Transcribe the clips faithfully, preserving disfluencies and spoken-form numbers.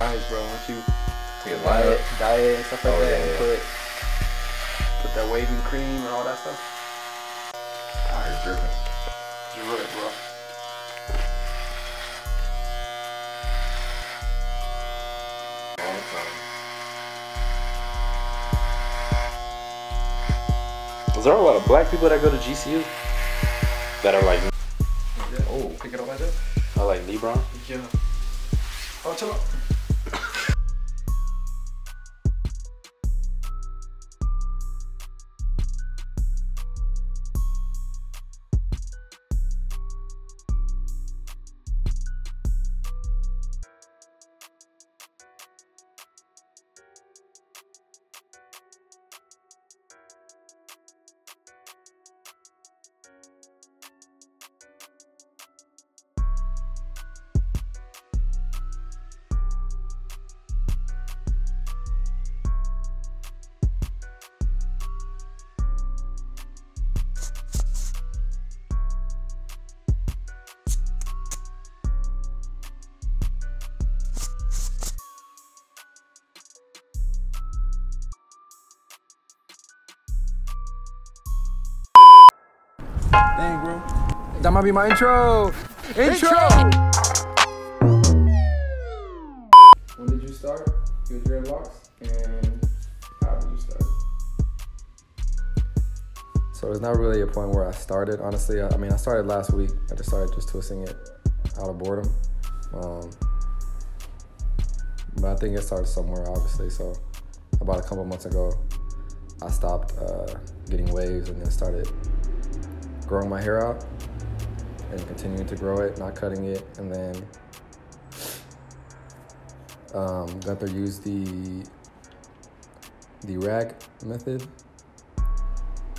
Alright, bro, once you take a diet, diet and stuff like oh, that, yeah, and put, yeah. put that waving cream and all that stuff. Alright, you're dripping. You're right, bro. Is there a lot of black people that go to G C U that are like, yeah. oh, pick it up like that? Are like LeBron? Yeah. Oh, chill out. Dang, bro. That might be my intro. Intro! When did you start your dreadlocks and how did you start? So there's not really a point where I started, honestly. I, I mean, I started last week. I just started just twisting it out of boredom. Um, but I think it started somewhere, obviously. So about a couple months ago, I stopped uh, getting waves and then started growing my hair out and continuing to grow it, not cutting it. And then um, Gunther used the the rag method.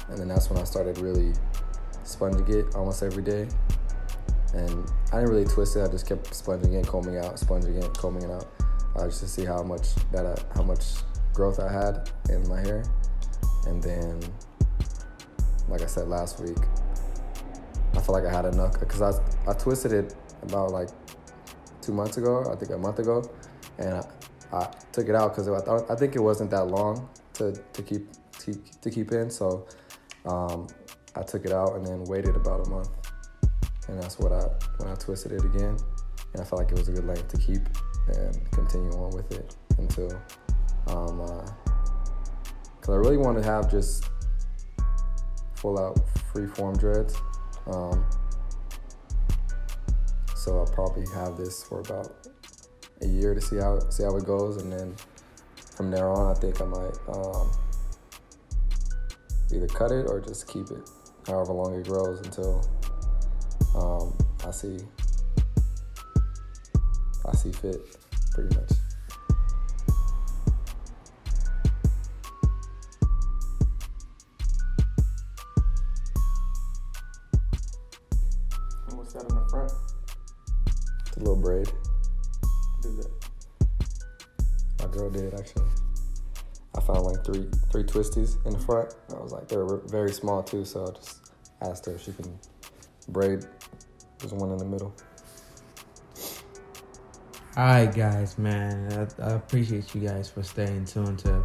And then that's when I started really sponging it almost every day. And I didn't really twist it, I just kept sponging it, combing out, sponging it, combing it out, uh, just to see how much that I, how much growth I had in my hair. And then, like I said last week, I feel like I had enough, because I, I twisted it about like two months ago, I think a month ago, and I, I took it out because I thought I think it wasn't that long to, to keep to, to keep in, so um, I took it out and then waited about a month, and that's what I when I twisted it again, and I felt like it was a good length to keep and continue on with it until um, uh, because I really wanted to have just full out free form dreads. Um, so I'll probably have this for about a year to see how see how it goes, and then from there on, I think I might um, either cut it or just keep it, however long it grows until um, I see I see fit, pretty much. A little braid. What is that? My girl did, actually. I found like three three twisties in the front. I was like, they were very small too, so I just asked her if she can braid. There's one in the middle. All right, guys, man. I, I appreciate you guys for staying tuned to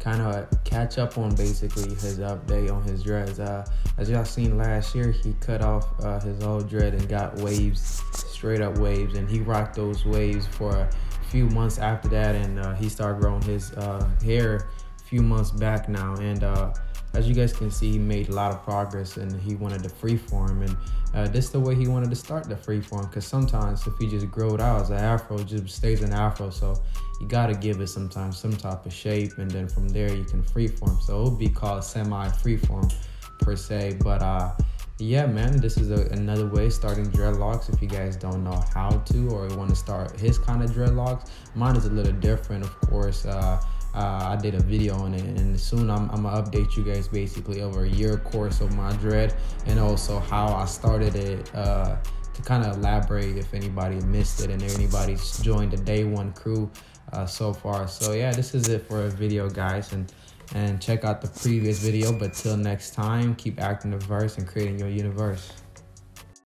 kind of catch up on basically his update on his dreads. Uh, as y'all seen last year, he cut off uh, his old dread and got waves, straight up waves, and he rocked those waves for a few months after that, and uh, he started growing his uh, hair a few months back now, and uh, as you guys can see, he made a lot of progress, and he wanted to freeform, and uh, this is the way he wanted to start the freeform, because sometimes if you just grow it out as an afro, it just stays an afro, so you gotta give it sometimes some type of shape, and then from there you can freeform, so it'll be called semi-freeform per se, but uh, yeah, man, this is a, another way starting dreadlocks. If you guys don't know how to or want to start his kind of dreadlocks, mine is a little different, of course. Uh, uh, I did a video on it, and soon I'm, I'm gonna update you guys basically over a year course of my dread and also how I started it. Uh, to kind of elaborate if anybody missed it and anybody's joined the day one crew uh, so far. So yeah, this is it for a video, guys, and. And check out the previous video. But till next time, keep acting the verse and creating your universe.